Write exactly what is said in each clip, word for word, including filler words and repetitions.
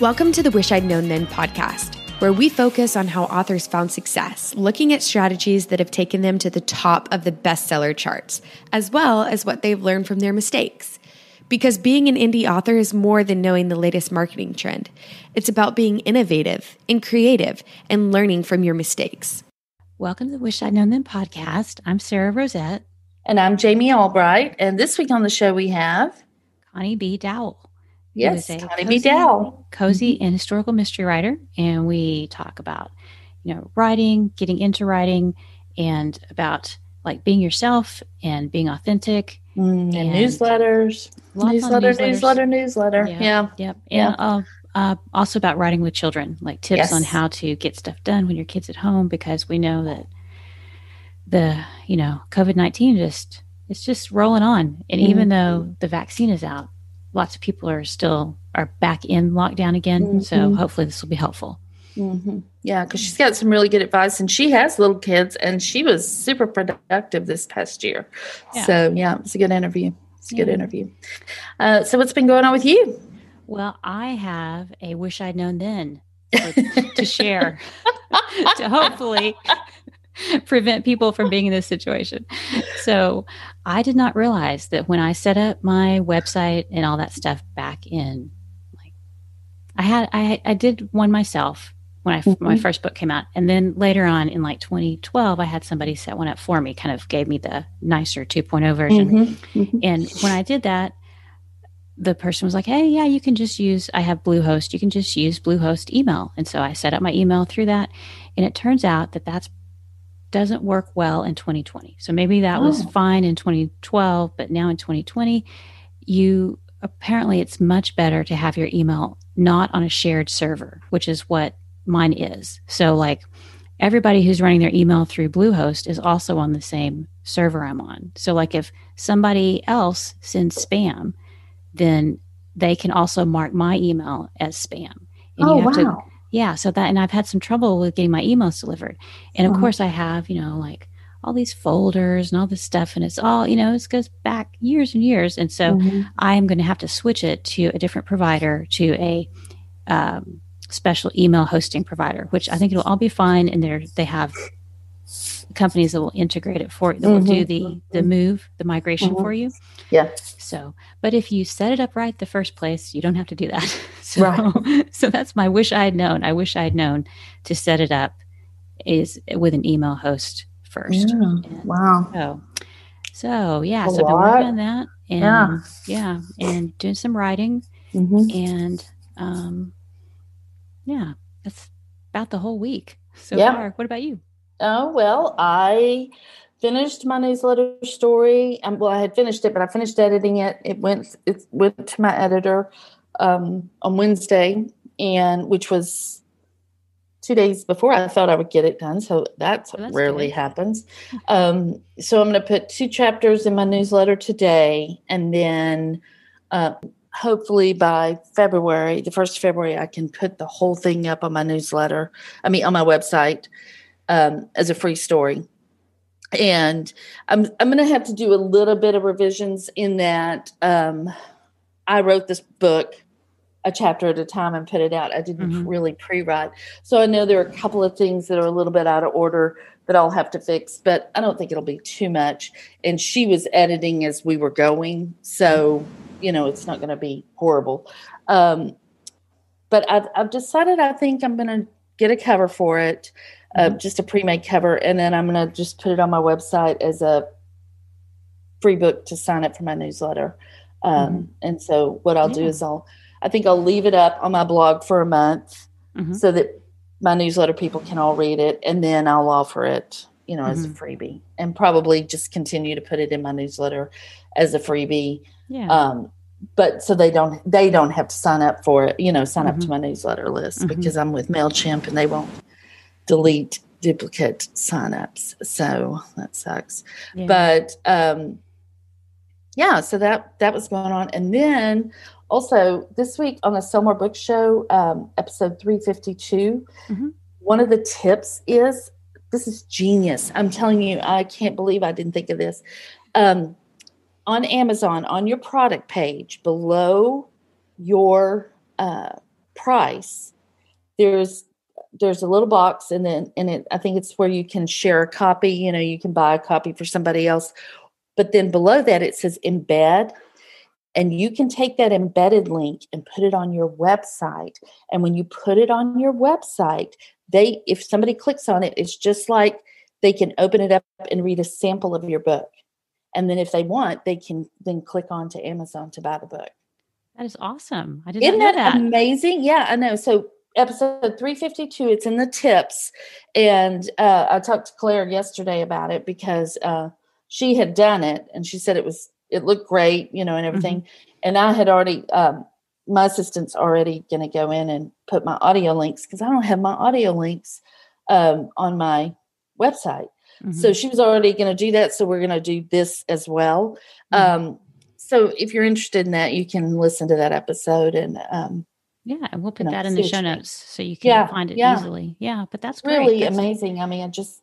Welcome to the Wish I'd Known Then podcast, where we focus on how authors found success, looking at strategies that have taken them to the top of the bestseller charts, as well as what they've learned from their mistakes. Because being an indie author is more than knowing the latest marketing trend. It's about being innovative and creative and learning from your mistakes. Welcome to the Wish I'd Known Then podcast. I'm Sarah Rosette. And I'm Jamie Albright. And this week on the show, we have Connie B. Dowell. Yes, Connie B. Dowell. Cozy and historical mystery writer. And we talk about, you know, writing, getting into writing, and about like being yourself and being authentic. Mm, and, and newsletters. Newsletter, newsletters. Newsletter, newsletter. Yeah. Yeah. Yep. Yeah. And uh, uh, also about writing with children, like tips yes. on how to get stuff done when your kid's at home, because we know that the, you know, COVID nineteen just, it's just rolling on. And mm-hmm. even though the vaccine is out, lots of people are still are back in lockdown again. Mm-hmm. So hopefully this will be helpful. Mm-hmm. Yeah, because she's got some really good advice, and she has little kids, and she was super productive this past year. Yeah. So yeah, it's a good interview. It's a yeah. good interview. Uh, so what's been going on with you? Well, I have a Wish I'd Known Then for, to share to hopefully prevent people from being in this situation. So I did not realize that when I set up my website and all that stuff back in, like I had, I, I did one myself when I, mm-hmm. my first book came out. And then later on in like twenty twelve, I had somebody set one up for me, kind of gave me the nicer two point oh version. Mm-hmm. Mm-hmm. And when I did that, the person was like, hey, yeah, you can just use, I have Bluehost. You can just use Bluehost email. And so I set up my email through that. And it turns out that that's doesn't work well in twenty twenty. So maybe that oh. was fine in twenty twelve, but now in twenty twenty, you apparently it's much better to have your email not on a shared server, which is what mine is. So like everybody who's running their email through Bluehost is also on the same server I'm on. So like if somebody else sends spam, then they can also mark my email as spam. And oh, you have wow. to Yeah. So that, and I've had some trouble with getting my emails delivered. And of oh. course I have, you know, like all these folders and all this stuff, and it's all, you know, it goes back years and years. And so mm-hmm. I'm going to have to switch it to a different provider, to a um, special email hosting provider, which I think it'll all be fine. And they're, they have companies that will integrate it for you, that mm-hmm. will do the, the move, the migration mm-hmm. for you. Yeah. So, but if you set it up right the first place, you don't have to do that. So, right. so that's my wish I had known. I wish I had known to set it up is with an email host first. Yeah. Wow. So, so yeah. A so lot. I've been working on that, and yeah. yeah, and doing some writing mm-hmm. and, um, yeah, that's about the whole week so yeah. far. What about you? Oh, well, I finished my newsletter story. Um, well, I had finished it, but I finished editing it. It went it went to my editor um, on Wednesday, and which was two days before I thought I would get it done. So that's, well, that's rarely good. happens. Um, so I'm going to put two chapters in my newsletter today, and then uh, hopefully by February, the first of February, I can put the whole thing up on my newsletter. I mean, on my website. Um, as a free story. And I'm I'm going to have to do a little bit of revisions in that um, I wrote this book a chapter at a time and put it out. I didn't mm-hmm. really pre-write. So I know there are a couple of things that are a little bit out of order that I'll have to fix, but I don't think it'll be too much. And she was editing as we were going. So, you know, it's not going to be horrible. Um, but I've, I've decided I think I'm going to get a cover for it. Uh, just a pre-made cover, and then I'm going to just put it on my website as a free book to sign up for my newsletter. Um, mm-hmm. And so what I'll yeah. do is I'll, I think I'll leave it up on my blog for a month mm-hmm. so that my newsletter people can all read it, and then I'll offer it, you know, mm-hmm. as a freebie, and probably just continue to put it in my newsletter as a freebie. Yeah. Um, But so they don't they don't have to sign up for it, you know, sign mm-hmm. up to my newsletter list mm-hmm. because I'm with MailChimp and they won't delete duplicate signups. So that sucks. Yeah. But um, yeah, so that, that was going on. And then also this week on the Sell More Book Show, um, episode three fifty-two, mm-hmm. one of the tips is, this is genius. I'm telling you, I can't believe I didn't think of this. Um, on Amazon, on your product page below your uh, price, there's there's a little box, and then and it, I think it's where you can share a copy. You know, you can buy a copy for somebody else. But then below that, it says embed. And you can take that embedded link and put it on your website. And when you put it on your website, they if somebody clicks on it, it's just like they can open it up and read a sample of your book. And then if they want, they can then click on to Amazon to buy the book. That is awesome. I didn't Isn't know that. Isn't that amazing? Yeah, I know. So episode three fifty-two, it's in the tips. And uh, I talked to Claire yesterday about it because uh, she had done it. And she said it was It looked great, you know, and everything. Mm-hmm. And I had already, um, my assistant's already going to go in and put my audio links because I don't have my audio links um, on my website. Mm-hmm. So she was already going to do that. So we're going to do this as well. Mm-hmm. Um, so if you're interested in that, you can listen to that episode. And um, yeah, and we'll put you know, that in the show notes so you can yeah, find it yeah. easily. Yeah, but that's great. Really that's amazing. Great. I mean, I just...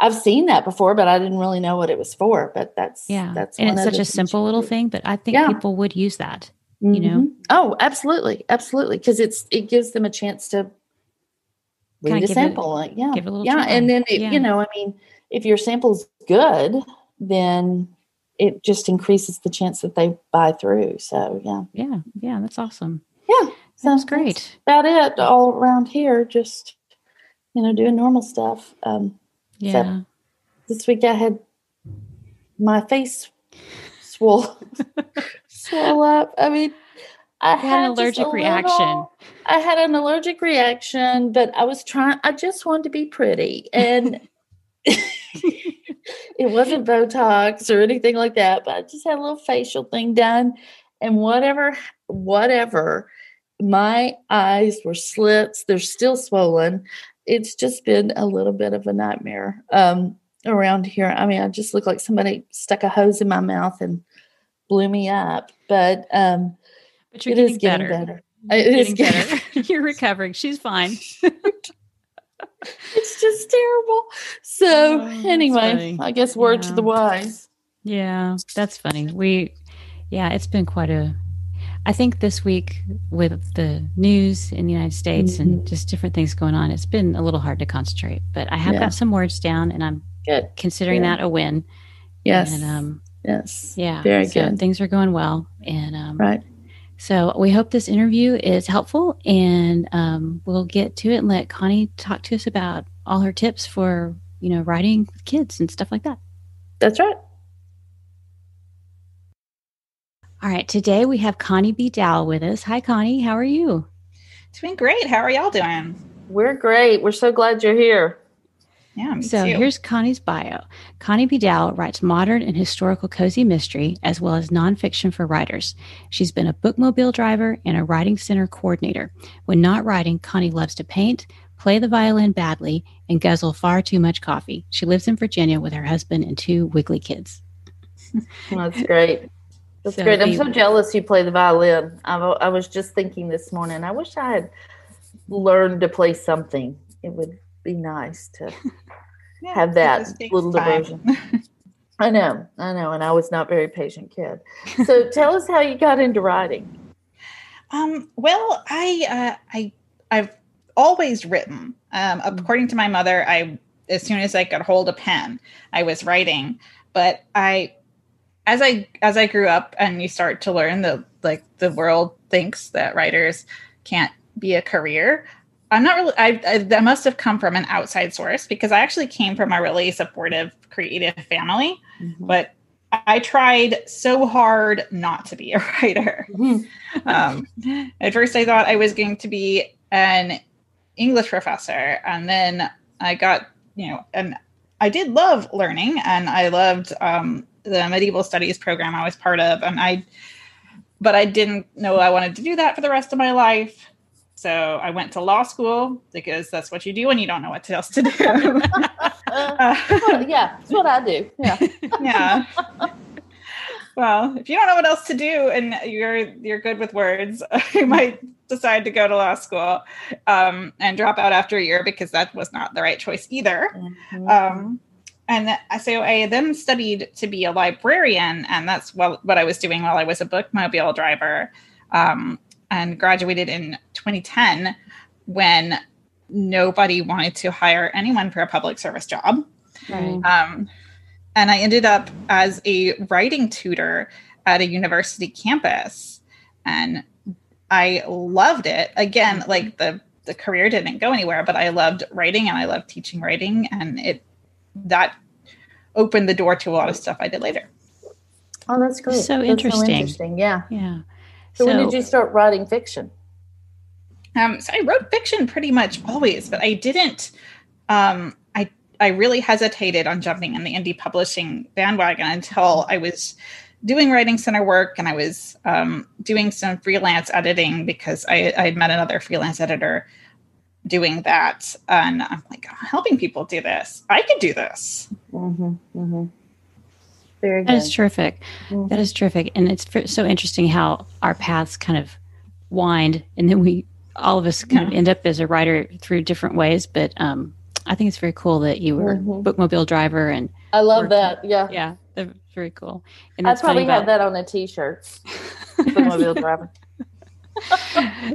I've seen that before, but I didn't really know what it was for, but that's, yeah. that's and it's such a simple little thing, but I think yeah. people would use that, mm-hmm. you know? Oh, absolutely. Absolutely. Cause it's, it gives them a chance to read Kinda a sample. It, yeah. Give it a little yeah. Try. And then, it, yeah. you know, I mean, if your sample's good, then it just increases the chance that they buy through. So yeah. Yeah. Yeah. That's awesome. Yeah. Sounds great. That's about it all around here. Just, you know, doing normal stuff. Um, Yeah. So this week I had my face swole, swole up. I mean, I had, had an allergic little, reaction. I had an allergic reaction, but I was trying, I just wanted to be pretty. And it wasn't Botox or anything like that, but I just had a little facial thing done. And whatever, whatever, my eyes were slits. They're still swollen. It's just been a little bit of a nightmare um, around here. I mean, I just look like somebody stuck a hose in my mouth and blew me up, but, um, but you're it getting is getting better. better. It is getting better. You're recovering. She's fine. It's just terrible. So oh, anyway, I guess word yeah. to the wise. Yeah. That's funny. We, yeah, it's been quite a, I think this week with the news in the United States mm-hmm. and just different things going on, it's been a little hard to concentrate, but I have yeah. got some words down and I'm good. considering yeah. that a win. Yes. And, um, yes. Yeah. Very so good. Things are going well. And, um, right. so we hope this interview is helpful and, um, we'll get to it and let Connie talk to us about all her tips for, you know, writing with kids and stuff like that. That's right. All right. Today we have Connie B. Dowell with us. Hi, Connie. How are you? Doing great. How are y'all doing? We're great. We're so glad you're here. Yeah, me So too. Here's Connie's bio. Connie B. Dowell writes modern and historical cozy mystery as well as nonfiction for writers. She's been a bookmobile driver and a writing center coordinator. When not writing, Connie loves to paint, play the violin badly, and guzzle far too much coffee. She lives in Virginia with her husband and two wiggly kids. That's great. That's so great. I'm so jealous you play the violin. I, I was just thinking this morning, I wish I had learned to play something. It would be nice to yeah, have that little diversion. I know, I know. And I was not a very patient kid. So tell us how you got into writing. Um, well, I, uh, I, I've always written. Um, according to my mother, I, as soon as I could hold a pen, I was writing, but I, As I as I grew up and you start to learn that like the world thinks that writers can't be a career, I'm not really. I, I that must have come from an outside source because I actually came from a really supportive, creative family, mm-hmm. but I tried so hard not to be a writer. Mm-hmm. um, at first, I thought I was going to be an English professor, and then I got you know, and I did love learning, and I loved. Um, the medieval studies program I was part of. And I, but I didn't know I wanted to do that for the rest of my life. So I went to law school because that's what you do when you don't know what else to do. uh, well, yeah. That's what I do. Yeah. yeah. Well, if you don't know what else to do and you're, you're good with words, you might decide to go to law school um, and drop out after a year because that was not the right choice either. Mm-hmm. Um, And so I then studied to be a librarian, and that's what I was doing while I was a bookmobile driver. Um, and graduated in twenty ten when nobody wanted to hire anyone for a public service job. Right. Um, and I ended up as a writing tutor at a university campus, and I loved it. Again, like the, the career didn't go anywhere, but I loved writing and I loved teaching writing, and it, that opened the door to a lot of stuff I did later. Oh, that's great. So that's interesting. So interesting. Yeah. Yeah. So, so when did you start writing fiction? Um, so I wrote fiction pretty much always, but I didn't, um, I, I really hesitated on jumping in the indie publishing bandwagon until I was doing writing center work, and I was um, doing some freelance editing because I had met another freelance editor doing that. And I'm like, I'm helping people do this. I could do this. Mm-hmm, mm-hmm. Very good. That is terrific. Mm-hmm. That is terrific. And it's so interesting how our paths kind of wind, and then we, all of us kind yeah. of end up as a writer through different ways. But um, I think it's very cool that you were mm-hmm. bookmobile driver. And I love worked, that. Yeah. Yeah. Very cool. And I probably have that on a t-shirt. Bookmobile driver.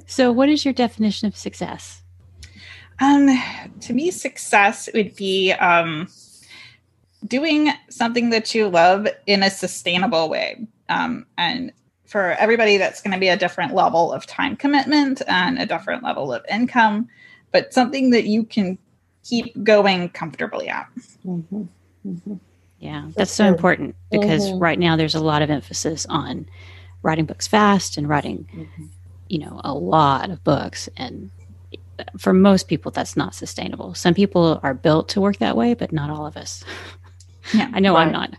So what is your definition of success? Um, to me, success would be um, doing something that you love in a sustainable way. Um, and for everybody, that's going to be a different level of time commitment and a different level of income, but something that you can keep going comfortably at. Mm-hmm. Mm-hmm. Yeah, that's so important, because mm-hmm. right now there's a lot of emphasis on writing books fast and writing, mm-hmm. you know, a lot of books. And for most people, that's not sustainable. Some people are built to work that way, but not all of us. Yeah, I know right. I'm not.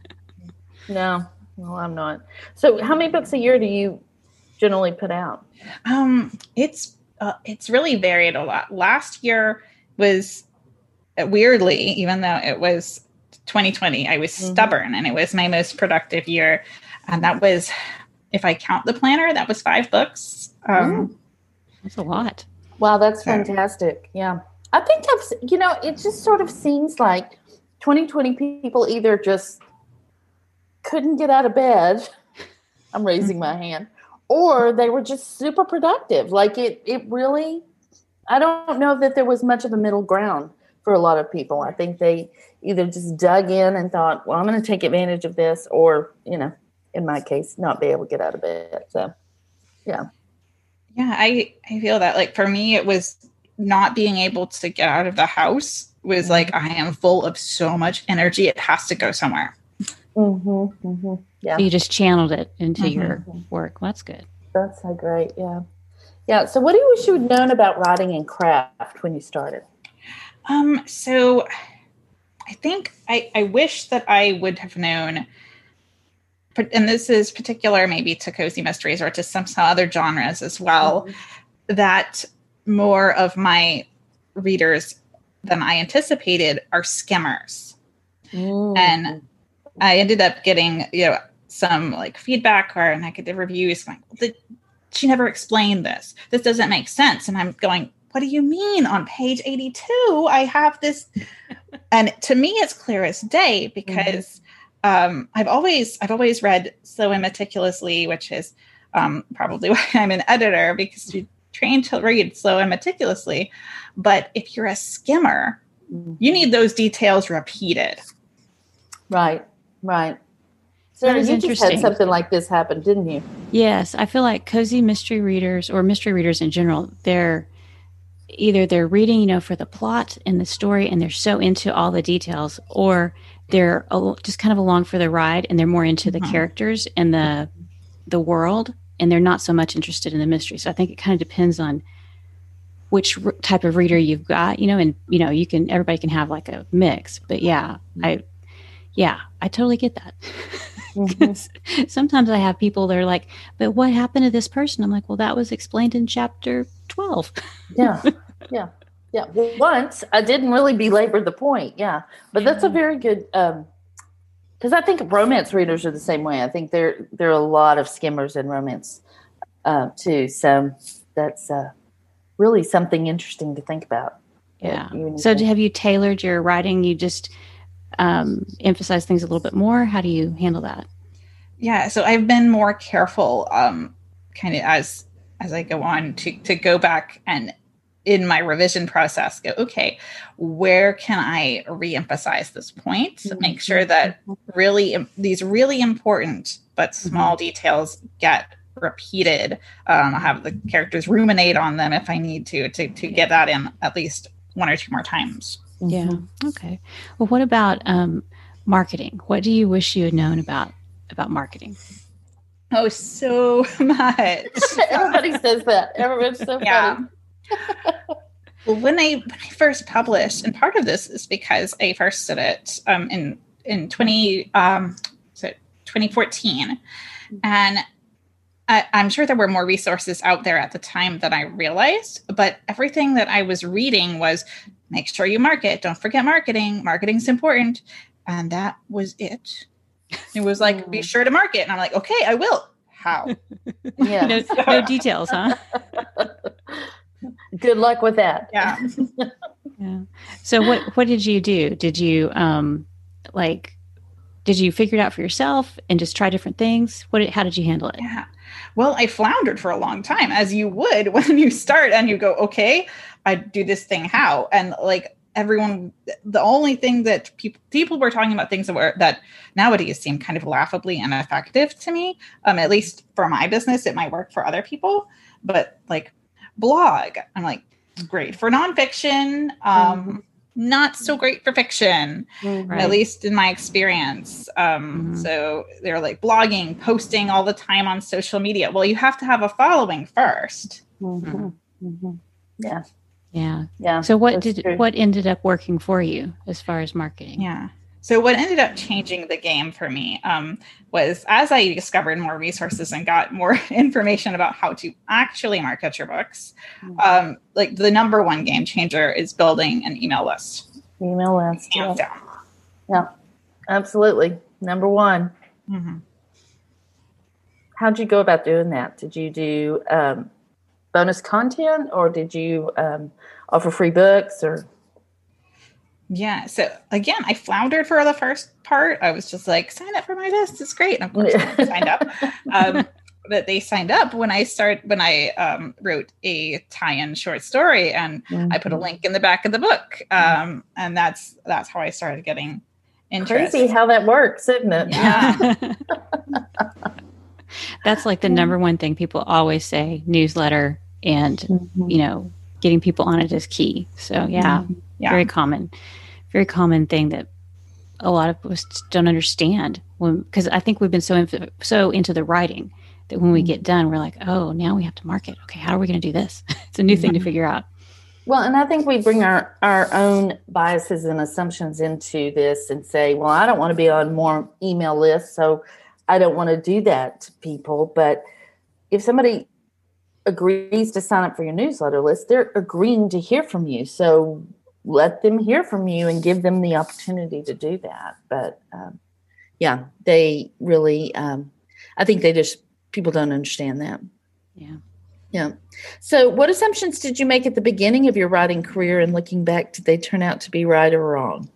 No, no, I'm not. So how many books a year do you generally put out? Um, it's uh, it's really varied a lot. Last year was, weirdly, even though it was twenty twenty, I was stubborn mm-hmm. and it was my most productive year. And that was, if I count the planner, that was five books. Um, mm. That's a lot. Wow. That's so fantastic. Yeah. I think I've, you know, it just sort of seems like twenty twenty people either just couldn't get out of bed. I'm raising my hand. Or they were just super productive. Like it, it really, I don't know that there was much of a middle ground for a lot of people. I think they either just dug in and thought, well, I'm going to take advantage of this, or, you know, in my case, not be able to get out of bed. So, yeah. Yeah, I, I feel that. Like, for me, it was not being able to get out of the house was like, I am full of so much energy. It has to go somewhere. Mm-hmm, mm-hmm, yeah. So you just channeled it into mm-hmm. your work. Well, that's good. That's so great, yeah. Yeah, so what do you wish you had known about writing and craft when you started? Um, so I think I, I wish that I would have known, and this is particular maybe to cozy mysteries or to some, some other genres as well, mm-hmm. that more of my readers than I anticipated are skimmers. Mm. And I ended up getting, you know, some like feedback or and I could the reviews going, the, she never explained this. This doesn't make sense. And I'm going, what do you mean? On page eighty-two, I have this, and to me, it's clear as day, because mm-hmm. um, I've always I've always read slow and meticulously, which is um, probably why I'm an editor, because you're trained to read slow and meticulously. But if you're a skimmer, mm-hmm. you need those details repeated. Right, right. So that is you interesting. Just had something like this happen, didn't you? Yes, I feel like cozy mystery readers or mystery readers in general, they're either they're reading, you know, for the plot and the story, and they're so into all the details, or they're just kind of along for the ride, and they're more into the mm-hmm. characters and the the world, and they're not so much interested in the mystery. So I think it kind of depends on which r- type of reader you've got, you know, and, you know, you can, everybody can have like a mix, but yeah, mm-hmm. I, yeah, I totally get that. Mm-hmm. Sometimes I have people that are like, but what happened to this person? I'm like, well, that was explained in chapter twelve. Yeah. Yeah. Yeah. Well, once I didn't really belabor the point. Yeah. But that's a very good, um, cause I think romance readers are the same way. I think there, there are a lot of skimmers in romance, uh, too. So that's, uh, really something interesting to think about. Yeah. So have you tailored your writing? You just, um, emphasize things a little bit more? How do you handle that? Yeah. So I've been more careful, um, kind of as as I go on to, to go back and in my revision process, go, okay, where can I reemphasize this point? Mm-hmm. Make sure that really these really important but small mm-hmm. details get repeated. Um, I'll have the characters ruminate on them if I need to, to, to get that in at least one or two more times. Yeah. Mm-hmm. Okay. Well, what about um, marketing? What do you wish you had known about, about marketing? Oh, so much. Everybody says that. Everybody's so funny. Yeah. Well, when I when I first published, and part of this is because I first did it um, in in twenty um, so twenty fourteen, mm-hmm. and I, I'm sure there were more resources out there at the time than I realized. But everything that I was reading was make sure you market. Don't forget marketing. Marketing's important, and that was it. It was like mm-hmm. be sure to market, and I'm like, okay, I will. How? Yeah, no, no details, huh? Good luck with that. Yeah. Yeah. So what, what did you do? Did you, um, like, did you figure it out for yourself and just try different things? What, how did you handle it? Yeah. Well, I floundered for a long time, as you would when you start and you go, okay, I do this thing. How? And like everyone, the only thing that people, people were talking about things that were, that nowadays seem kind of laughably ineffective to me. Um, at least for my business, it might work for other people, but like, blog. I'm like, great for nonfiction, um, mm-hmm. not so great for fiction, right. At least in my experience. Um, mm-hmm. So they're like blogging, posting all the time on social media. Well, you have to have a following first. Mm-hmm. Mm-hmm. Yeah. Yeah. Yeah. So what did, true. what ended up working for you as far as marketing? Yeah. So what ended up changing the game for me um, was as I discovered more resources and got more information about how to actually market your books, mm-hmm. um, like the number one game changer is building an email list. Email list. Hands yeah. down. Yeah, absolutely. Number one. Mm-hmm. How'd you go about doing that? Did you do um, bonus content or did you um, offer free books or... Yeah. So again, I floundered for the first part. I was just like, sign up for my list. It's great. And of course I signed up, um, but they signed up when I start, when I um, wrote a tie-in short story and mm-hmm. I put a link in the back of the book. Um, and that's, that's how I started getting interest. Crazy how that works, isn't it? Yeah. That's like the number one thing people always say, newsletter and, mm-hmm. you know, getting people on it is key. So yeah. Mm-hmm. Yeah. Very common, very common thing that a lot of us don't understand when, because I think we've been so, inf- so into the writing that when we get done, we're like, oh, now we have to market. Okay. How are we going to do this? It's a new thing to figure out. Well, and I think we bring our, our own biases and assumptions into this and say, well, I don't want to be on more email lists, so I don't want to do that to people. But if somebody agrees to sign up for your newsletter list, they're agreeing to hear from you. So let them hear from you and give them the opportunity to do that. But um, yeah, they really, um, I think they just, people don't understand that. Yeah. Yeah. So what assumptions did you make at the beginning of your writing career and looking back, did they turn out to be right or wrong?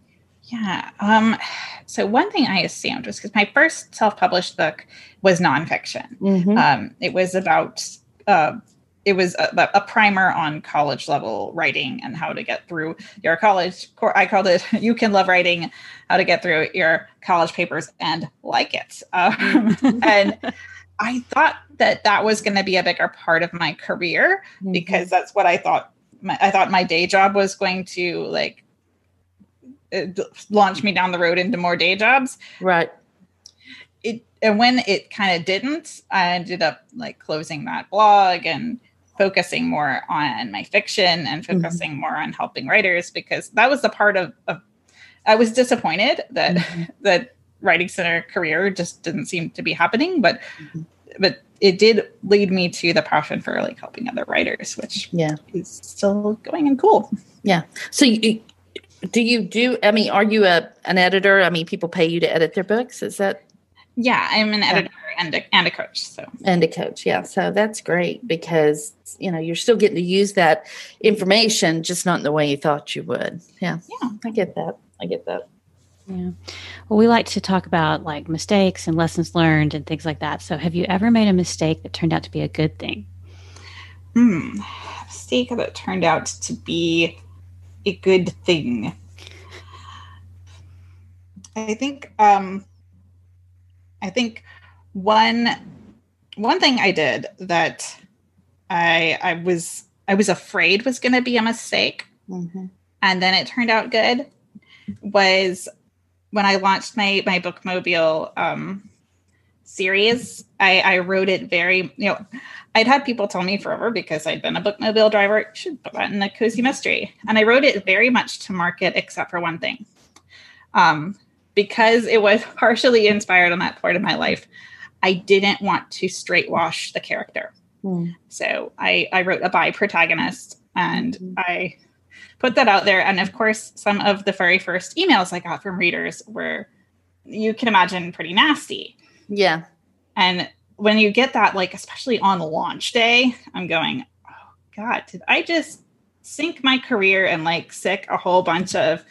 Yeah. Um, so one thing I assumed was because my first self-published book was nonfiction. Mm-hmm. Um, it was about, uh, It was a, a primer on college level writing and how to get through your college. I called it, you can love writing, how to get through your college papers and like it. Um, and I thought that that was going to be a bigger part of my career mm-hmm. because that's what I thought. My, I thought my day job was going to like launch me down the road into more day jobs. Right. It, and when it kind of didn't, I ended up like closing that blog and focusing more on my fiction and focusing mm-hmm. more on helping writers, because that was the part of, of I was disappointed that mm-hmm. that writing center career just didn't seem to be happening, but mm-hmm. but it did lead me to the passion for like helping other writers, which yeah. is still going and cool. Yeah. So you, do you do? I mean, are you a an editor? I mean, people pay you to edit their books. Is that? Yeah, I'm an editor yeah. and, a, and a coach. So and a coach, yeah. So that's great because, you know, you're still getting to use that information, just not in the way you thought you would. Yeah, yeah, I get that. I get that. Yeah. Well, we like to talk about like mistakes and lessons learned and things like that. So have you ever made a mistake that turned out to be a good thing? hmm, mistake that turned out to be a good thing. I think um, I think one one thing I did that I I was I was afraid was going to be a mistake, mm-hmm. and then it turned out good, was when I launched my my Bookmobile um, series. I, I wrote it very, you know, I'd had people tell me forever because I'd been a Bookmobile driver, you should put that in a cozy mystery. And I wrote it very much to market, except for one thing. Um, because it was partially inspired on that part of my life, I didn't want to straight wash the character. Mm. So I, I wrote a bi protagonist, and mm-hmm. I put that out there. And of course, some of the very first emails I got from readers were, you can imagine, pretty nasty. Yeah. And when you get that, like, especially on launch day, I'm going, oh God, did I just sink my career and like sick a whole bunch of,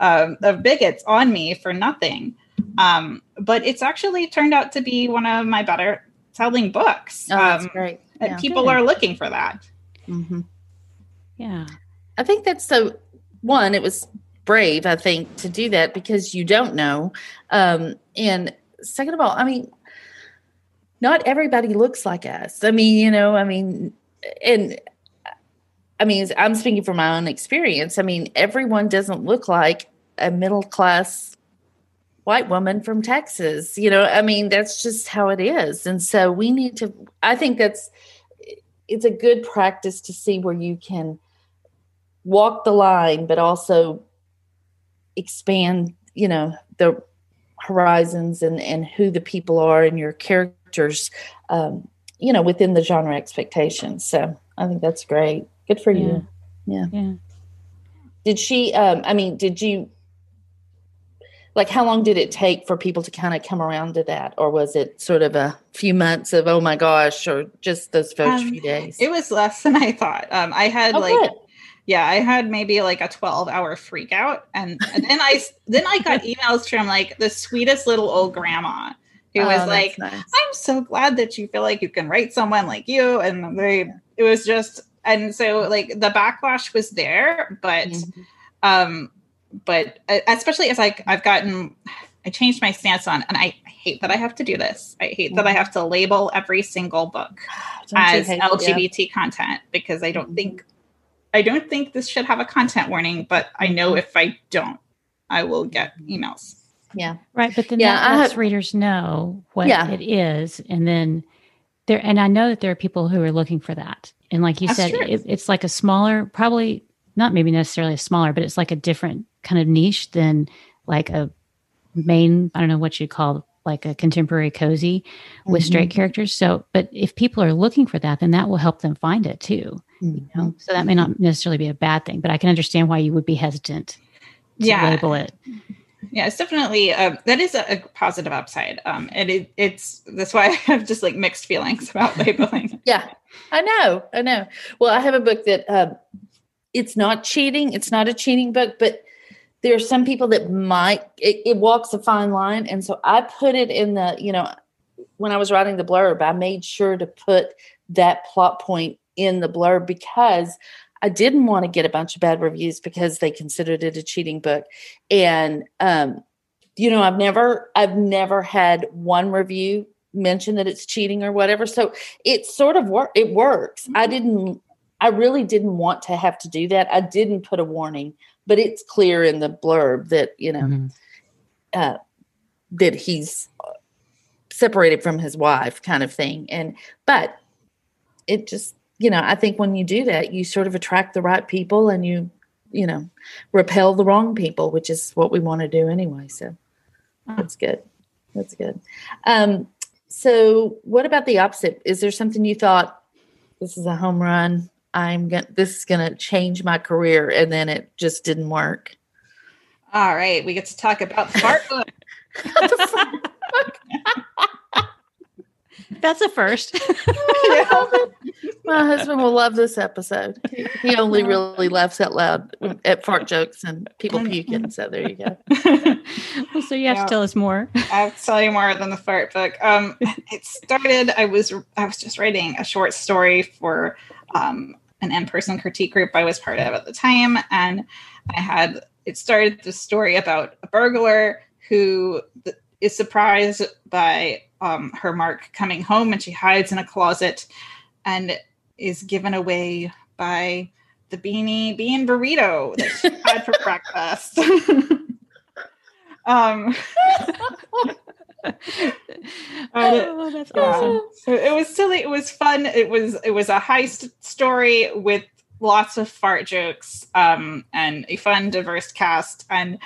um, of bigots on me for nothing? Um, but it's actually turned out to be one of my better selling books. Oh, that's um, great. Yeah. People Good. Are looking for that. Mm-hmm. Yeah. I think that's so one, it was brave, I think, to do that because you don't know. Um, and second of all, I mean, not everybody looks like us. I mean, you know, I mean, and I mean, I'm speaking from my own experience. I mean, everyone doesn't look like a middle-class white woman from Texas. You know, I mean, that's just how it is. And so we need to, I think that's, it's a good practice to see where you can walk the line, but also expand, you know, the horizons and, and who the people are and your characters, um, you know, within the genre expectations. So I think that's great. Good for yeah. you. Yeah. yeah. Did she, um, I mean, did you, like, how long did it take for people to kind of come around to that? Or was it sort of a few months of, oh my gosh, or just those first um, few days? It was less than I thought. Um, I had oh, like, good. Yeah, I had maybe like a twelve hour freak out. And, and then I then I got emails from like the sweetest little old grandma who oh, was like, nice. I'm so glad that you feel like you can write someone like you. And they, it was just, and so like the backlash was there, but, mm-hmm. um, but especially as like I've gotten, I changed my stance on, and I hate that I have to do this. I hate yeah. that I have to label every single book as L G B T it, yeah. content because I don't mm-hmm. think I don't think this should have a content warning, but I know if I don't, I will get emails. Yeah. Right. But then yeah, that lets have, readers know what yeah. it is. And then there, and I know that there are people who are looking for that. And like you That's said, it, it's like a smaller, probably not maybe necessarily a smaller, but it's like a different kind of niche than like a main, I don't know what you'd call like a contemporary cozy mm-hmm. with straight characters. So, but if people are looking for that, then that will help them find it too. You know, so that may not necessarily be a bad thing, but I can understand why you would be hesitant to yeah. label it. Yeah, it's definitely uh, that is a, a positive upside, um, and it, it's that's why I have just like mixed feelings about labeling. yeah, I know, I know. Well, I have a book that uh, it's not cheating; it's not a cheating book, but there are some people that might it, it walks a fine line, and so I put it in the you know when I was writing the blurb, I made sure to put that plot point in the blurb because I didn't want to get a bunch of bad reviews because they considered it a cheating book. And, um, you know, I've never, I've never had one review mention that it's cheating or whatever. So it sort of work. It works. I didn't, I really didn't want to have to do that. I didn't put a warning, but it's clear in the blurb that, you know, mm-hmm. uh, that he's separated from his wife kind of thing. And, but it just, you know, I think when you do that, you sort of attract the right people and you, you know, repel the wrong people, which is what we want to do anyway. So that's good. That's good. Um, so what about the opposite? Is there something you thought, this is a home run, I'm going to, this is going to change my career, and then it just didn't work? All right. We get to talk about fart book. The fart book. That's a first. My husband will love this episode. He only really laughs out loud at fart jokes and people puking. So there you go. Well, so you have yeah. to tell us more. I have to tell you more than the fart book. Um, it started, I was, I was just writing a short story for um, an in-person critique group I was part of at the time. And I had, it started the story about a burglar who is surprised by um, her mark coming home, and she hides in a closet and is given away by the beanie bean burrito that she had for breakfast. um, oh, that's yeah. awesome. So it was silly. It was fun. It was it was a heist story with lots of fart jokes um, and a fun, diverse cast. And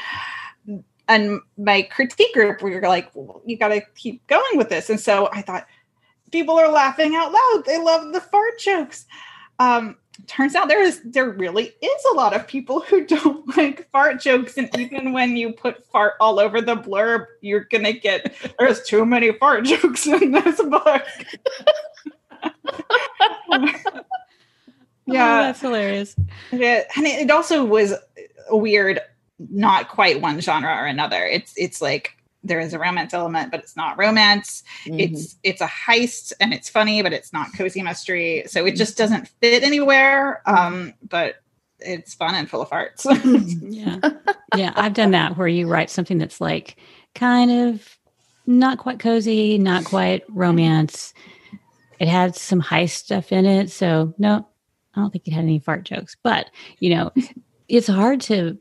and my critique group, we were like, well, you got to keep going with this. And so I thought, people are laughing out loud. They love the fart jokes. Um, turns out there is there really is a lot of people who don't like fart jokes. And even when you put fart all over the blurb, you're going to get, there's too many fart jokes in this book. Yeah, oh, that's hilarious. Yeah, and it, it also was weird, not quite one genre or another. It's it's like, there is a romance element, but it's not romance. Mm-hmm. It's it's a heist, and it's funny, but it's not cozy mystery. So it just doesn't fit anywhere. Um, but it's fun and full of farts. Yeah, yeah. I've done that where you write something that's like kind of not quite cozy, not quite romance. It had some heist stuff in it, so no, I don't think it had any fart jokes. But you know, it's hard to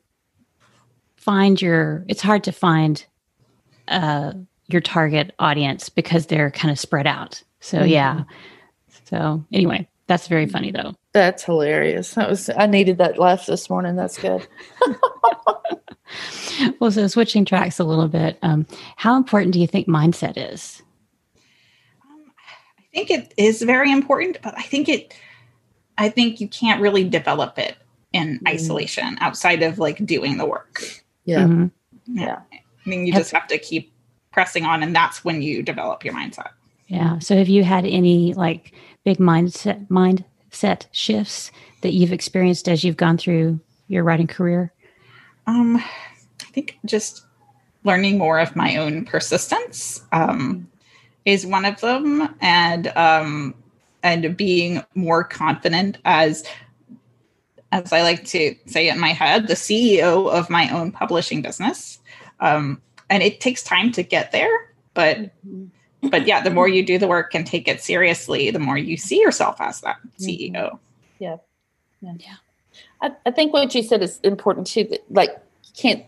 find your. It's hard to find. uh, your target audience because they're kind of spread out. So, mm-hmm. yeah. So anyway, that's very funny though. That's hilarious. That was, I needed that laugh this morning. That's good. Well, so switching tracks a little bit, um, how important do you think mindset is? Um, I think it is very important, but I think it, I think you can't really develop it in mm-hmm. isolation outside of like doing the work. Yeah. Mm-hmm. Yeah. yeah. I mean, you have, just have to keep pressing on, and that's when you develop your mindset. Yeah. So have you had any like big mindset mindset shifts that you've experienced as you've gone through your writing career? Um, I think just learning more of my own persistence um, is one of them, and um, and being more confident as. As I like to say in my head, the C E O of my own publishing business. Um, and it takes time to get there, but, mm-hmm. but yeah, the more you do the work and take it seriously, the more you see yourself as that mm-hmm. C E O. Yeah. Yeah. yeah. I, I think what you said is important too. That, like, you can't,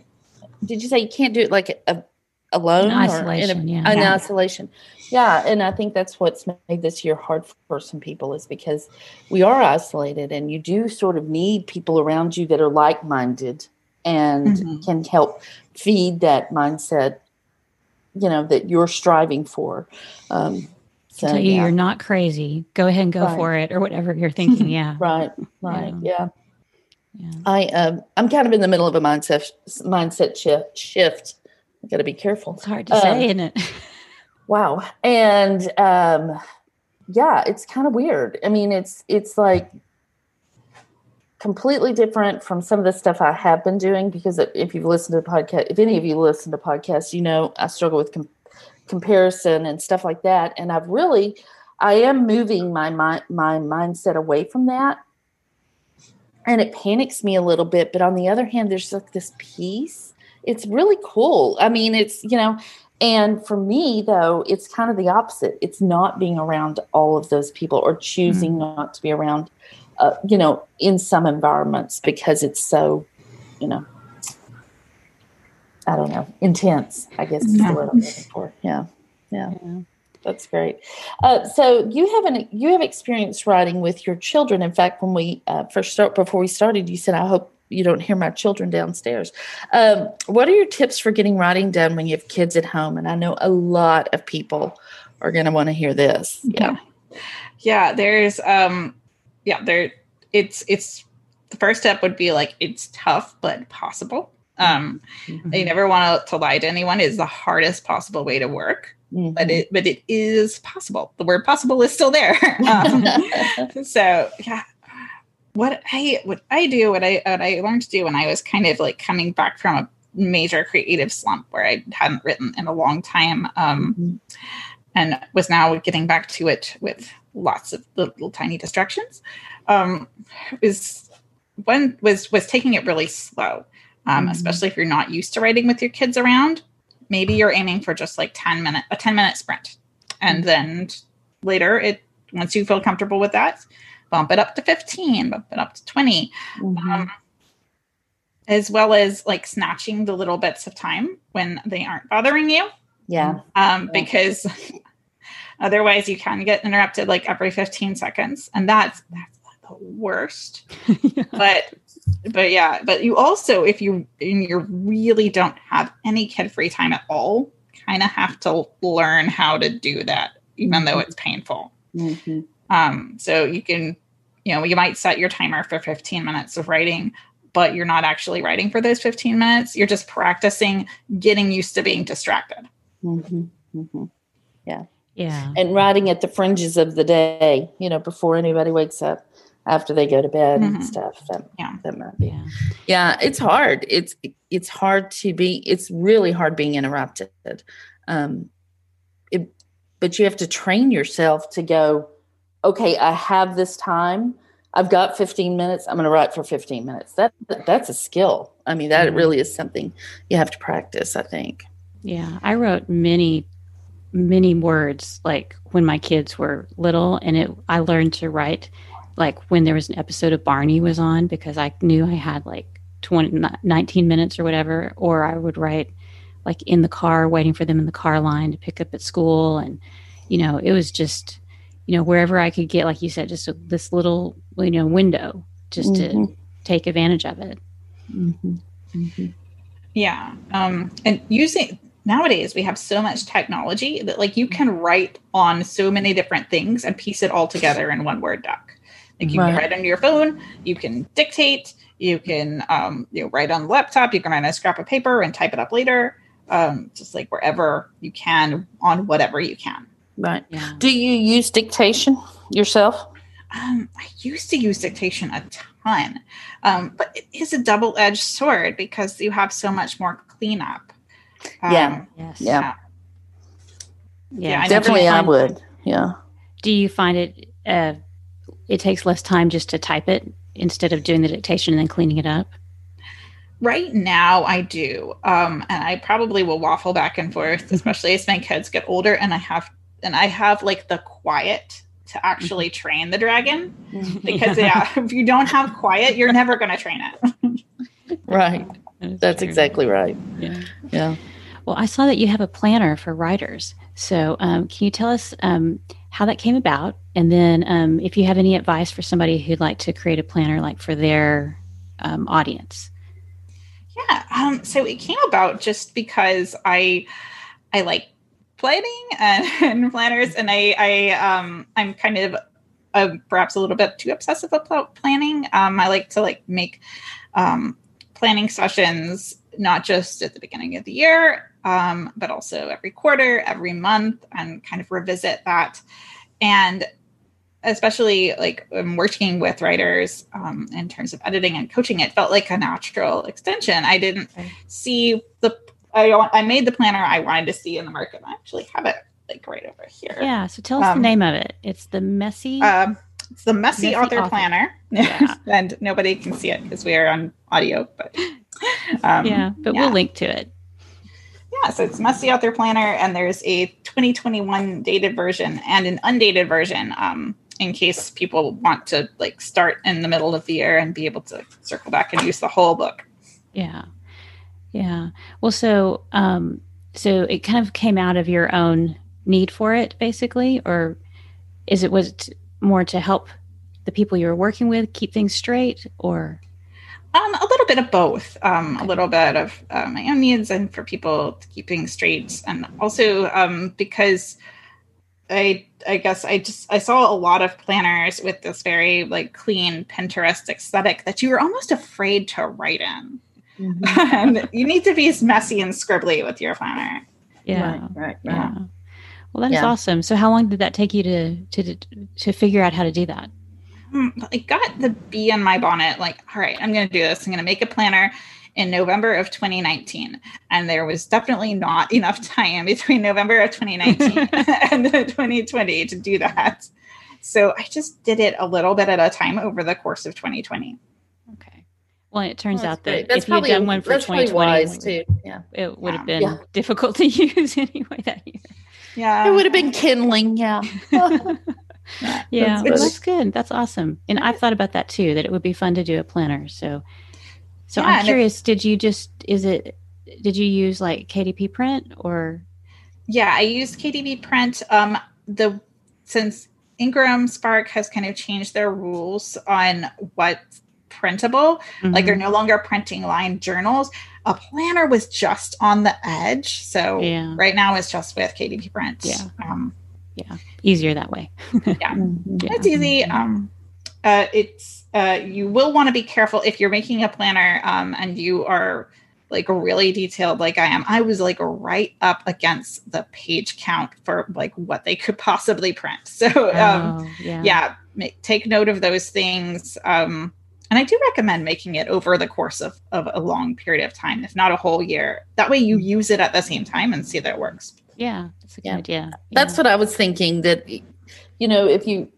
did you say you can't do it like a, alone? In isolation. Or in a, yeah. In yeah. isolation. Yeah. And I think that's what's made this year hard for some people is because we are isolated, and you do sort of need people around you that are like-minded and mm-hmm. can help feed that mindset, you know, that you're striving for. Um, so Tell you yeah. you're not crazy. Go ahead and go right. for it, or whatever you're thinking. Yeah. right. Right. Yeah. yeah. I um, I'm kind of in the middle of a mindset mindset shift. shift. I got to be careful. It's hard to um, say, isn't it? Wow. And um, yeah, it's kind of weird. I mean, it's it's like. completely different from some of the stuff I have been doing, because if you've listened to the podcast, if any of you listen to podcasts, you know, I struggle with com- comparison and stuff like that. And I've really, I am moving my, my, my mindset away from that. And it panics me a little bit, but on the other hand, there's like this peace. It's really cool. I mean, it's, you know, and for me though, it's kind of the opposite. It's not being around all of those people, or choosing mm-hmm. not to be around Uh, you know, in some environments, because it's so, you know, I don't know, intense, I guess is the word I'm looking for. Yeah. Yeah. yeah. That's great. Uh, so you have an, you have experience writing with your children. In fact, when we uh, first start, before we started, you said, I hope you don't hear my children downstairs. Um, what are your tips for getting writing done when you have kids at home? And I know a lot of people are going to want to hear this. Yeah. Yeah. yeah there's, um, Yeah, there. It's it's the first step would be like, it's tough but possible. Um, mm-hmm. You never want to lie to anyone. It's the hardest possible way to work. Mm-hmm. But it, but it is possible. The word possible is still there. um, so yeah, what I, what I do, what I, what I learned to do when I was kind of like coming back from a major creative slump where I hadn't written in a long time, um, mm-hmm. and was now getting back to it with lots of little tiny distractions, um, is one was, was taking it really slow. Um, mm-hmm. Especially if you're not used to writing with your kids around, maybe you're aiming for just like ten minute, a ten minute sprint. And then later it, once you feel comfortable with that, bump it up to fifteen, bump it up to twenty, mm-hmm. um, as well as like snatching the little bits of time when they aren't bothering you. Yeah. Um, yeah. Because otherwise you can get interrupted like every fifteen seconds, and that's, that's the worst. Yeah. But But yeah, but you also, if you and you really don't have any kid free time at all, kind of have to learn how to do that, even though it's painful. Mm-hmm. Um, so you can, you know, you might set your timer for fifteen minutes of writing, but you're not actually writing for those fifteen minutes. You're just practicing getting used to being distracted. Mm-hmm. Mm-hmm. Yeah. Yeah. And writing at the fringes of the day, you know, before anybody wakes up. After they go to bed mm-hmm. and stuff. That, yeah. That might be. Yeah. Yeah. It's hard. It's, it's hard to be, it's really hard being interrupted. Um, it, but you have to train yourself to go, okay, I have this time. I've got fifteen minutes. I'm going to write for fifteen minutes. That, that's a skill. I mean, that mm-hmm. really is something you have to practice, I think. Yeah. I wrote many many words like when my kids were little, and it, I learned to write like when there was an episode of Barney was on, because I knew I had like twenty, nineteen minutes or whatever, or I would write like in the car, waiting for them in the car line to pick up at school. And, you know, it was just, you know, wherever I could get, like you said, just a, this little, you know, window just mm-hmm. to take advantage of it. Mm-hmm. Mm-hmm. Yeah. Um, and using nowadays we have so much technology that like you can write on so many different things and piece it all together in one Word doc. Like you right. can write on your phone, you can dictate, you can um, you know, write on the laptop, you can write on a scrap of paper and type it up later, um, just like wherever you can on whatever you can. Right. Yeah. Do you use dictation yourself? Um, I used to use dictation a ton, um, but it is a double-edged sword because you have so much more cleanup. Um, yeah. Yes. Yeah. Yeah. yeah I Definitely, I would. Yeah. Do you find it? Uh, It takes less time just to type it instead of doing the dictation and then cleaning it up? Right now I do. Um, and I probably will waffle back and forth, especially as my kids get older and I have, and I have like the quiet to actually train the dragon because yeah. Yeah, if you don't have quiet, you're never going to train it. Right. That's exactly right. Yeah. Yeah. Well, I saw that you have a planner for writers. So um, can you tell us um, how that came about? And then um, if you have any advice for somebody who'd like to create a planner, like for their um, audience. Yeah. Um, so it came about just because I, I like planning and, and planners, and I, I um, I'm kind of a, perhaps a little bit too obsessive about planning. Um, I like to like make um, planning sessions, not just at the beginning of the year, um, but also every quarter, every month, and kind of revisit that. And especially like I'm working with writers um, in terms of editing and coaching, it felt like a natural extension. I didn't okay. see the, I, I made the planner I wanted to see in the market. I actually have it like right over here. Yeah. So tell us um, the name of it. It's the messy. Um, it's the messy, messy author, author planner. Yeah. And nobody can see it because we are on audio, but um, yeah, but yeah. we'll link to it. Yeah, so it's Messy Author Planner, and there's a twenty twenty-one dated version and an undated version um, in case people want to like start in the middle of the year and be able to circle back and use the whole book. Yeah, yeah. Well, so um, so it kind of came out of your own need for it, basically, or is it was it more to help the people you were working with keep things straight, or? Um, a little bit of both, um, a little bit of uh, my own needs and for people to keep things straight. And also um, because I I guess I just, I saw a lot of planners with this very like clean Pinterest aesthetic that you were almost afraid to write in. Mm-hmm. And you need to be as messy and scribbly with your planner. Yeah. Right, right, right. Yeah. Well, that yeah. is awesome. So how long did that take you to, to, to figure out how to do that? I got the bee in my bonnet. Like, all right, I'm going to do this. I'm going to make a planner in November of twenty nineteen. And there was definitely not enough time between November of twenty nineteen and twenty twenty to do that. So I just did it a little bit at a time over the course of twenty twenty. Okay. Well, it turns well, out that if probably, you had done one for twenty twenty, it, yeah. it would yeah. have been yeah. difficult to use anyway that year. Yeah. It would have been kindling. Yeah. Yeah, yeah. That's, well, that's good. That's awesome. And I've thought about that too, that it would be fun to do a planner. So, so yeah, I'm curious, did you just, is it, did you use like K D P print or? Yeah, I used K D P print. Um, the, since Ingram Spark has kind of changed their rules on what's printable, mm-hmm. like they're no longer printing line journals. A planner was just on the edge. So yeah. right now it's just with K D P print. Yeah. Um, Yeah. Easier that way. yeah. It's yeah. easy. Um, uh, it's, uh, you will want to be careful if you're making a planner um, and you are like really detailed, like I am. I was like right up against the page count for like what they could possibly print. So um, oh, yeah, yeah make, take note of those things. Um, and I do recommend making it over the course of, of a long period of time, if not a whole year. That way you use it at the same time and see that it works. Yeah, that's a good yeah. idea. Yeah. That's what I was thinking, that, you know, if you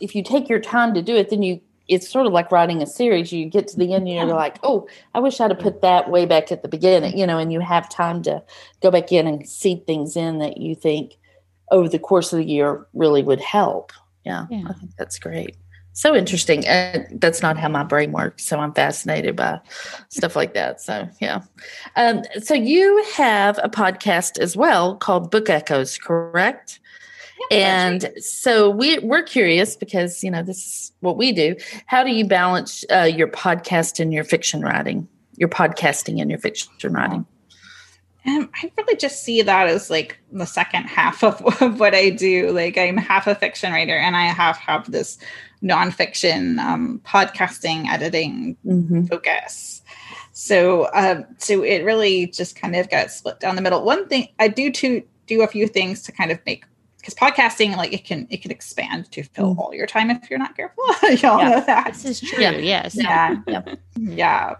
if you take your time to do it, then you it's sort of like writing a series. You get to the end and you're like, oh, I wish I'd have put that way back at the beginning, you know, and you have time to go back in and seed things in that you think over the course of the year really would help. Yeah, yeah. I think that's great. So interesting. And that's not how my brain works. So I'm fascinated by stuff like that. So, yeah. Um, so you have a podcast as well called Book Echoes, correct? Yep, and right. so we, we're curious because, you know, this is what we do. How do you balance uh, your podcast and your fiction writing, your podcasting and your fiction writing? Um, I really just see that as like the second half of, of what I do. Like I'm half a fiction writer and I half have this nonfiction, um, podcasting, editing mm-hmm. focus. So, uh, so it really just kind of got split down the middle. One thing I do to do a few things to kind of make, because podcasting, like it can, it can expand to fill mm-hmm. all your time if you're not careful. Y'all yeah. know that. This is true. Yeah. Yes. Yeah. Yeah. yeah.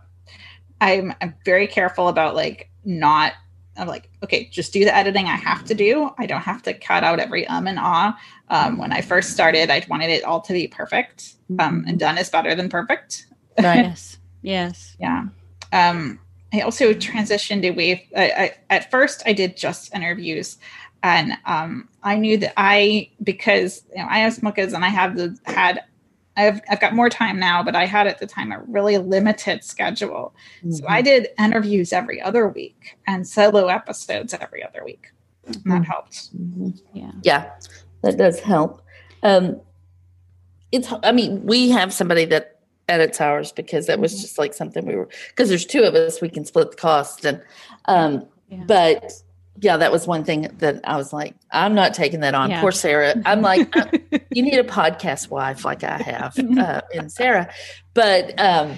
I'm, I'm very careful about like not, I'm like, okay, just do the editing I have to do. I don't have to cut out every um and ah. Um, when I first started, I wanted it all to be perfect. Um, and done is better than perfect. Right. yes. Yes. Yeah. Um, I also transitioned away. I, I, at first, I did just interviews. And um, I knew that I, because you know, I have smokers and I have the, had I've I've got more time now, but I had at the time a really limited schedule. Mm-hmm. So I did interviews every other week and solo episodes every other week. Mm-hmm. That helped. Mm-hmm. Yeah. Yeah, that does help. Um, it's, I mean, we have somebody that edits ours because that was mm-hmm. just like something we were, because there's two of us, we can split the cost. And, um, yeah. but yeah, that was one thing that I was like, I'm not taking that on. Yeah. Poor Sarah. I'm like, you need a podcast wife like I have uh, in Sarah. But um,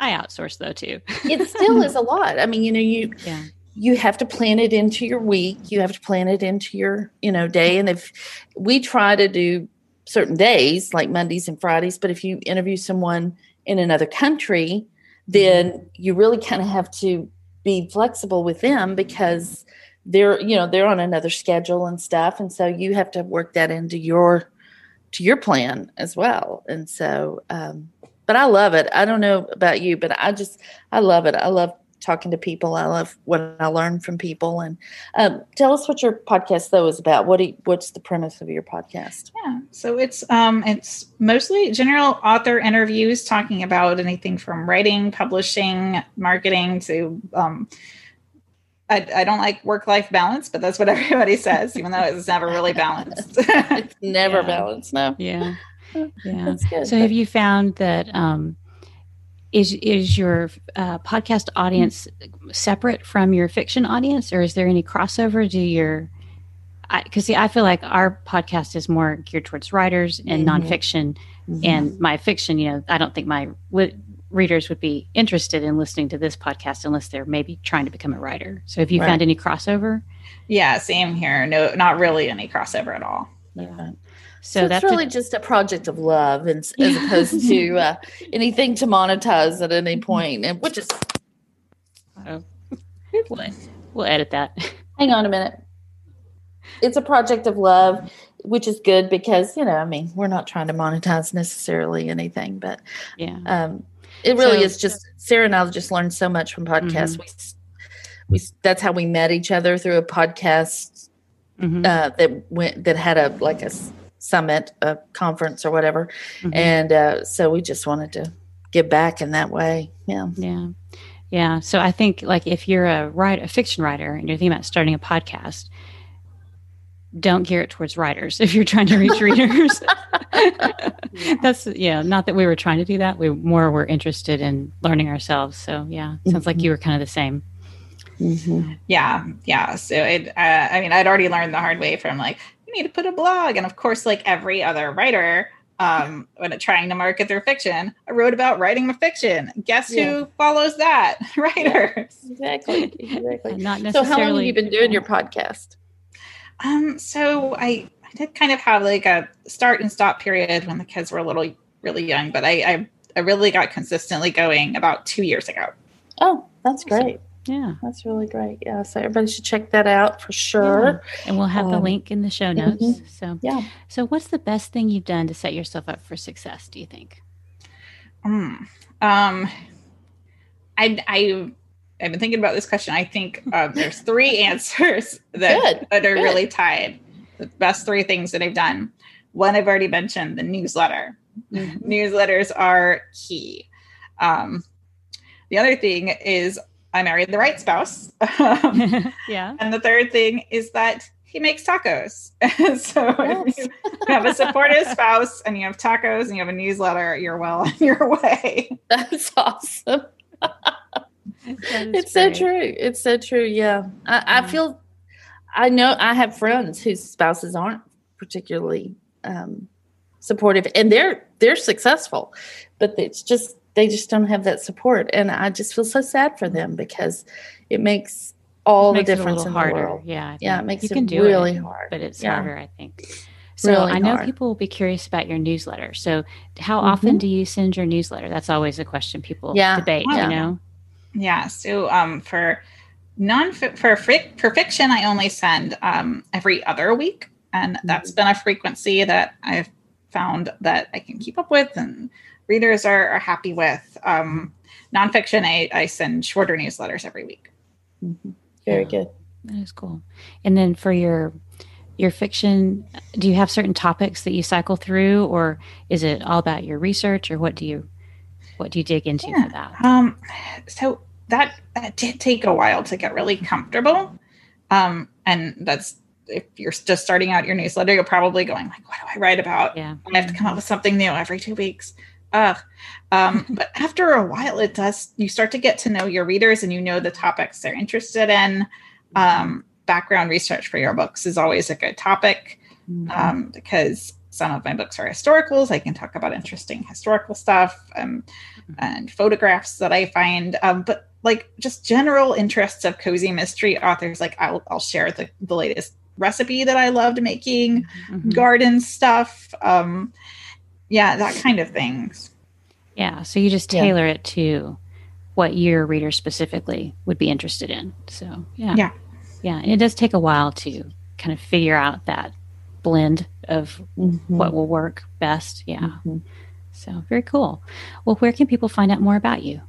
I outsource though too. It still is a lot. I mean, you know, you yeah. you have to plan it into your week. You have to plan it into your, you know, day. And if we try to do certain days like Mondays and Fridays, but if you interview someone in another country, then mm-hmm. you really kind of have to be flexible with them because they're, you know, they're on another schedule and stuff. And so you have to work that into your, to your plan as well. And so, um, but I love it. I don't know about you, but I just, I love it. I love talking to people. I love what I learn from people. And um, tell us what your podcast though is about. What do you, what's the premise of your podcast? Yeah. So it's, um, it's mostly general author interviews talking about anything from writing, publishing, marketing to, um, I, I don't like work-life balance, but that's what everybody says, even though it's never really balanced. It's never yeah. balanced, no. Yeah, yeah. So, have you found that um, is is your uh, podcast audience separate from your fiction audience, or is there any crossover? Do your because see, I feel like our podcast is more geared towards writers and mm-hmm. nonfiction, mm-hmm. and my fiction. You know, I don't think my w- readers would be interested in listening to this podcast unless they're maybe trying to become a writer. So have you right. found any crossover? Yeah, same here. No, not really any crossover at all. Yeah. So, so that's it's really a, just a project of love and, as opposed to uh, anything to monetize at any point, and which is, oh, we'll, we'll edit that. Hang on a minute. It's a project of love, which is good because, you know, I mean, we're not trying to monetize necessarily anything, but yeah, um, it really so, is just, Sarah and I just learned so much from podcasts. Mm-hmm. We, we, that's how we met each other, through a podcast mm-hmm. uh, that went, that had a, like a, summit, a conference or whatever. Mm-hmm. And uh, so we just wanted to give back in that way. Yeah. Yeah. Yeah. So I think, like, if you're a writer, a fiction writer, and you're thinking about starting a podcast, don't gear it towards writers if you're trying to reach readers. That's, yeah, not that we were trying to do that. We more were interested in learning ourselves. So yeah, sounds mm-hmm. like you were kind of the same. Mm-hmm. Yeah. Yeah. So it, uh, I mean, I'd already learned the hard way from, like, to put a blog, and of course, like every other writer, um when trying to market their fiction, I wrote about writing my fiction. Guess yeah. who follows that? Writers. Yeah, exactly, exactly. Not necessarily. So how long have you been doing your podcast? Um so I, I did kind of have like a start and stop period when the kids were a little really young, but I I, I really got consistently going about two years ago. Oh, that's great. So, yeah, that's really great. Yeah, so everybody should check that out for sure. Yeah. And we'll have um, the link in the show notes. Mm-hmm. So yeah. So what's the best thing you've done to set yourself up for success, do you think? Mm. Um, I, I, I've been thinking about this question. I think um, there's three answers that, good, that are good. Really tied. The best three things that I've done. One, I've already mentioned the newsletter. Mm-hmm. Newsletters are key. Um, the other thing is, I married the right spouse. Um, yeah. And the third thing is that he makes tacos. So yes. If you have a supportive spouse and you have tacos and you have a newsletter, you're well on your way. That's awesome. That it's great. So true. It's so true. Yeah. I, yeah. I feel, I know I have friends whose spouses aren't particularly um, supportive, and they're, they're successful, but it's just, they just don't have that support, and I just feel so sad for them because it makes all it makes the difference it a in the harder. World. Yeah, yeah, it makes you it can do really it, hard, but it's yeah. harder, I think. So really I know hard. People will be curious about your newsletter. So how mm-hmm. often do you send your newsletter? That's always a question people yeah. debate. Yeah. You know, yeah. So um, for non for for fiction, I only send um, every other week, and mm-hmm. that's been a frequency that I've found that I can keep up with, and readers are, are happy with. Um, nonfiction, I, I send shorter newsletters every week. Mm-hmm. Very yeah. good. That is cool. And then for your your fiction, do you have certain topics that you cycle through, or is it all about your research, or what do you what do you dig into yeah. for that? Um, so that that did take a while to get really comfortable, um, and that's. If you're just starting out your newsletter, you're probably going like, what do I write about? Yeah. I have to come up with something new every two weeks. Ugh. Um, but after a while, it does, you start to get to know your readers, and you know the topics they're interested in. Um, background research for your books is always a good topic mm-hmm. um, because some of my books are historicals. I can talk about interesting historical stuff um, mm-hmm. and photographs that I find. Um, but like just general interests of cozy mystery authors, like I'll, I'll share the, the latest recipe that I loved making, mm-hmm. garden stuff, um, yeah, that kind of things. Yeah, so you just tailor yeah. it to what your reader specifically would be interested in. So yeah, yeah, yeah, and it does take a while to kind of figure out that blend of mm-hmm. what will work best. Yeah, mm-hmm. so very cool. Well, where can people find out more about you?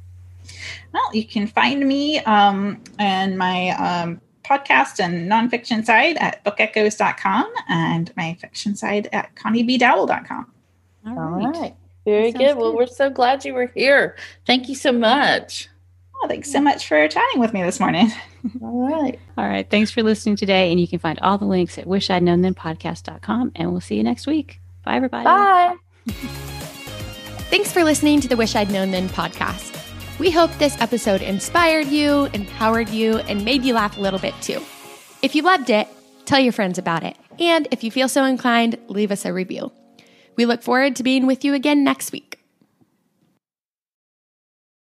Well, you can find me um, and my. Um, podcast and nonfiction side at book echoes dot com, and my fiction side at connie b dowell dot com. All right. All right. Very good. good. Well, we're so glad you were here. Thank you so much. Well, thanks so much for chatting with me this morning. All right. All right. Thanks for listening today. And you can find all the links at wish I'd known then podcast dot com, and we'll see you next week. Bye, everybody. Bye. Thanks for listening to the Wish I'd Known Then podcast. We hope this episode inspired you, empowered you, and made you laugh a little bit too. If you loved it, tell your friends about it. And if you feel so inclined, leave us a review. We look forward to being with you again next week.